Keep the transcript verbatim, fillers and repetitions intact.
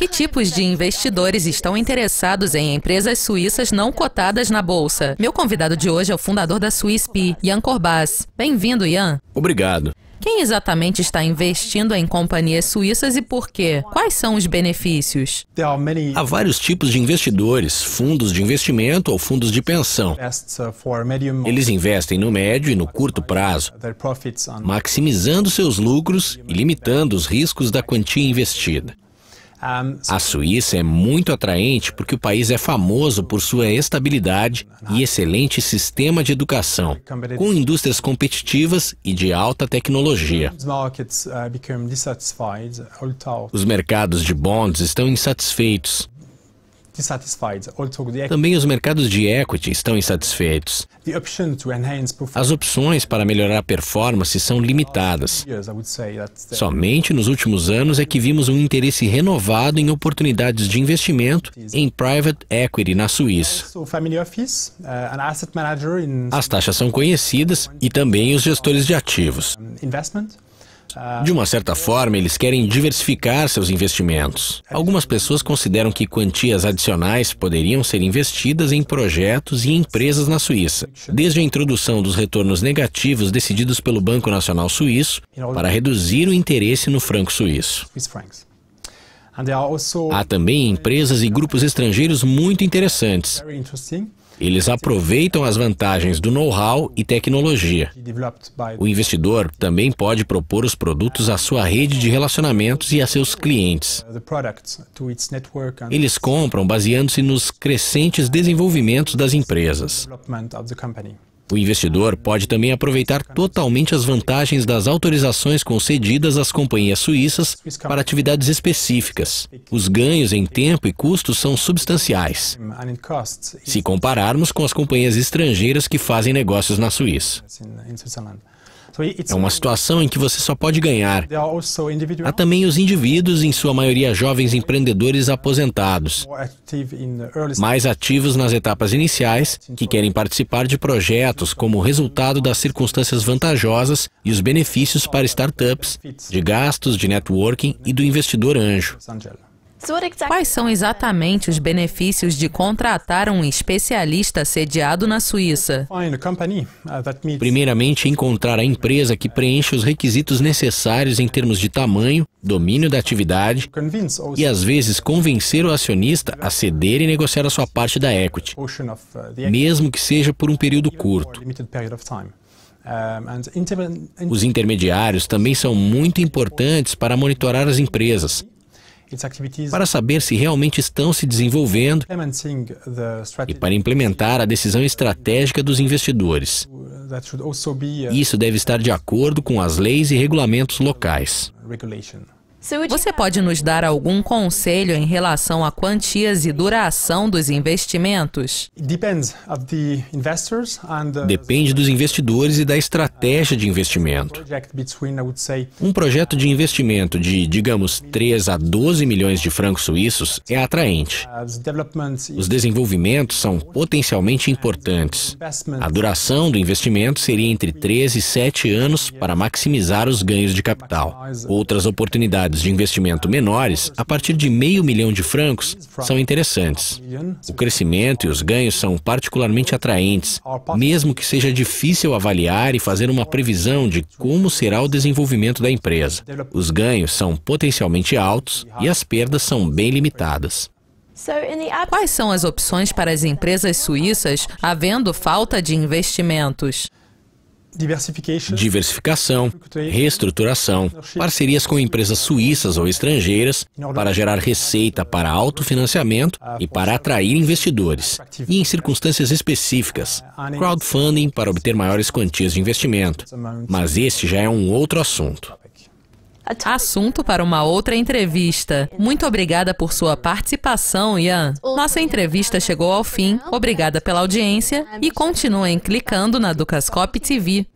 Que tipos de investidores estão interessados em empresas suíças não cotadas na Bolsa? Meu convidado de hoje é o fundador da SWISSPE, Yann Corbaz. Bem-vindo, Yann. Obrigado. Quem exatamente está investindo em companhias suíças e por quê? Quais são os benefícios? Há vários tipos de investidores, fundos de investimento ou fundos de pensão. Eles investem no médio e no curto prazo, maximizando seus lucros e limitando os riscos da quantia investida. A Suíça é muito atraente porque o país é famoso por sua estabilidade e excelente sistema de educação, com indústrias competitivas e de alta tecnologia. Os mercados de bonds estão insatisfeitos. Também os mercados de equity estão insatisfeitos. As opções para melhorar a performance são limitadas. Somente nos últimos anos é que vimos um interesse renovado em oportunidades de investimento em private equity na Suíça. As taxas são conhecidas e também os gestores de ativos. De uma certa forma, eles querem diversificar seus investimentos. Algumas pessoas consideram que quantias adicionais poderiam ser investidas em projetos e empresas na Suíça, desde a introdução dos retornos negativos decididos pelo Banco Nacional Suíço para reduzir o interesse no franco suíço. Há também empresas e grupos estrangeiros muito interessantes. Eles aproveitam as vantagens do know-how e tecnologia. O investidor também pode propor os produtos à sua rede de relacionamentos e a seus clientes. Eles compram baseando-se nos crescentes desenvolvimentos das empresas. O investidor pode também aproveitar totalmente as vantagens das autorizações concedidas às companhias suíças para atividades específicas. Os ganhos em tempo e custos são substanciais, se compararmos com as companhias estrangeiras que fazem negócios na Suíça. É uma situação em que você só pode ganhar. Há também os indivíduos, em sua maioria jovens empreendedores aposentados, mais ativos nas etapas iniciais, que querem participar de projetos como resultado das circunstâncias vantajosas e os benefícios para startups, de gastos, de networking e do investidor anjo. Quais são exatamente os benefícios de contratar um especialista sediado na Suíça? Primeiramente, encontrar a empresa que preenche os requisitos necessários em termos de tamanho, domínio da atividade e, às vezes, convencer o acionista a ceder e negociar a sua parte da equity, mesmo que seja por um período curto. Os intermediários também são muito importantes para monitorar as empresas, para saber se realmente estão se desenvolvendo e para implementar a decisão estratégica dos investidores. Isso deve estar de acordo com as leis e regulamentos locais. Você pode nos dar algum conselho em relação a quantias e duração dos investimentos? Depende dos investidores e da estratégia de investimento. Um projeto de investimento de, digamos, três a doze milhões de francos suíços é atraente. Os desenvolvimentos são potencialmente importantes. A duração do investimento seria entre três e sete anos para maximizar os ganhos de capital. Outras oportunidades de investimento menores, a partir de meio milhão de francos, são interessantes. O crescimento e os ganhos são particularmente atraentes, mesmo que seja difícil avaliar e fazer uma previsão de como será o desenvolvimento da empresa. Os ganhos são potencialmente altos e as perdas são bem limitadas. Quais são as opções para as empresas suíças, havendo falta de investimentos? Diversificação, reestruturação, parcerias com empresas suíças ou estrangeiras para gerar receita para autofinanciamento e para atrair investidores, e em circunstâncias específicas, crowdfunding para obter maiores quantias de investimento. Mas este já é um outro assunto. Assunto para uma outra entrevista. Muito obrigada por sua participação, Yann. Nossa entrevista chegou ao fim. Obrigada pela audiência e continuem clicando na Dukascopy T V.